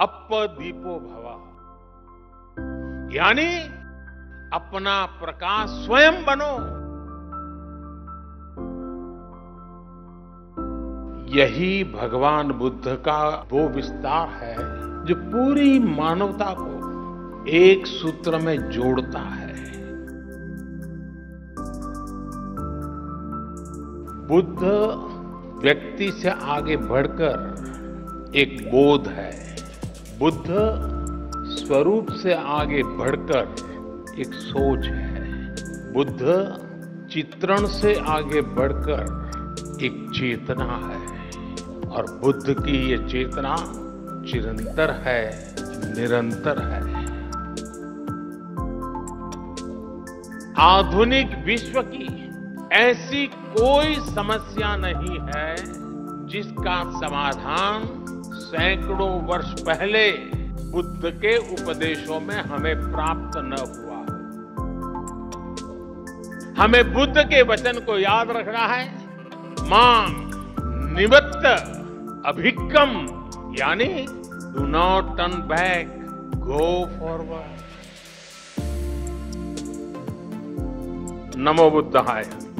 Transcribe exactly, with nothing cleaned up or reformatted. App दीपो भव, यानी अपना प्रकाश स्वयं बनो। यही भगवान बुद्ध का वो विस्तार है जो पूरी मानवता को एक सूत्र में जोड़ता है। बुद्ध व्यक्ति से आगे बढ़कर एक बोध है, बुद्ध स्वरूप से आगे बढ़कर एक सोच है, बुद्ध चित्रण से आगे बढ़कर एक चेतना है, और बुद्ध की ये चेतना चिरंतर है, निरंतर है। आधुनिक विश्व की ऐसी कोई समस्या नहीं है जिसका समाधान सैकड़ों वर्ष पहले बुद्ध के उपदेशों में हमें प्राप्त न हुआ। हमें बुद्ध के वचन को याद रखना है, मान निवृत्त अभिक्कम, यानी do not turn back, go forward. नमो बुद्धाय।